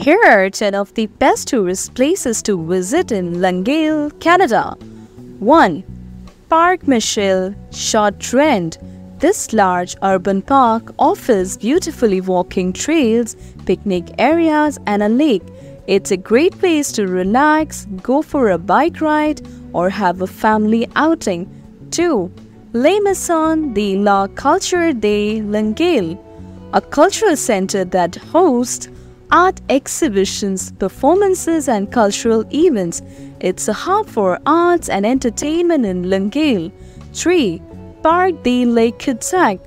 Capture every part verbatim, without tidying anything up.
Here are ten of the best tourist places to visit in Longueuil, Canada. one. Parc Michel-Chartrand. This large urban park offers beautifully walking trails, picnic areas and a lake. It's a great place to relax, go for a bike ride or have a family outing. two. Les Maisons de la Culture de Longueuil, a cultural center that hosts art exhibitions, performances and cultural events. It's a hub for arts and entertainment in Longueuil. three. Park de Lake Kitzhak,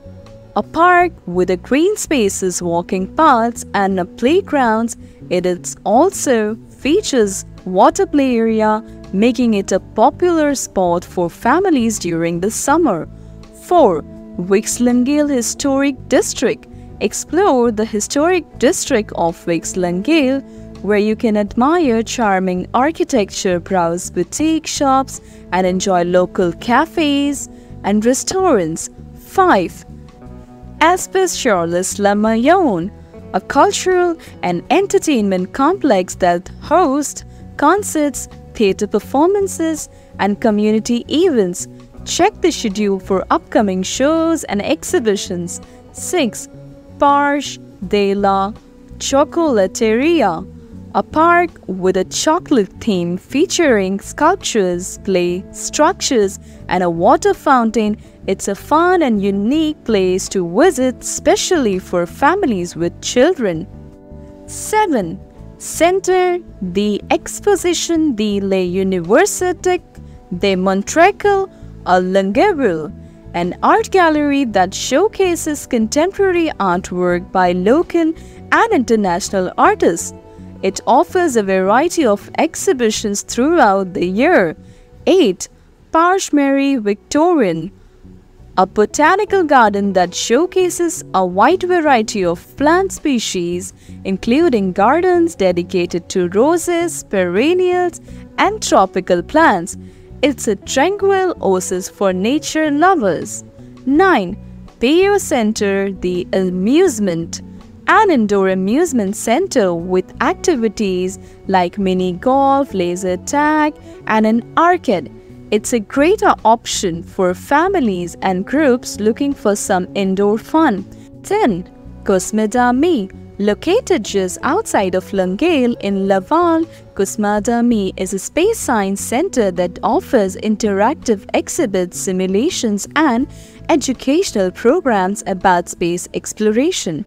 a park with a green spaces, walking paths and a playgrounds. It is also features water play area, making it a popular spot for families during the summer. four. Vieux-Longueuil Historic District. Explore the historic district of Vieux-Longueuil, where you can admire charming architecture, browse boutique shops, and enjoy local cafes and restaurants. five. Espace Théâtre Lemoyne, a cultural and entertainment complex that hosts concerts, theatre performances and community events. Check the schedule for upcoming shows and exhibitions. six. Parche de la Chocolateria, a park with a chocolate theme featuring sculptures, clay structures and a water fountain. It's a fun and unique place to visit, especially for families with children. seven. Center the Exposition de la Université de Montréal, à Longueuil, an art gallery that showcases contemporary artwork by local and international artists. It offers a variety of exhibitions throughout the year. eight. Parc Michel-Chartrand, a botanical garden that showcases a wide variety of plant species, including gardens dedicated to roses, perennials, and tropical plants. It's a tranquil oasis for nature lovers. nine. Bayou Center, the amusement, an indoor amusement center with activities like mini golf, laser tag, and an arcade. It's a great option for families and groups looking for some indoor fun. ten. Cosmodome, located just outside of Longueuil in Laval, Cosmodome is a space science center that offers interactive exhibits, simulations and educational programs about space exploration.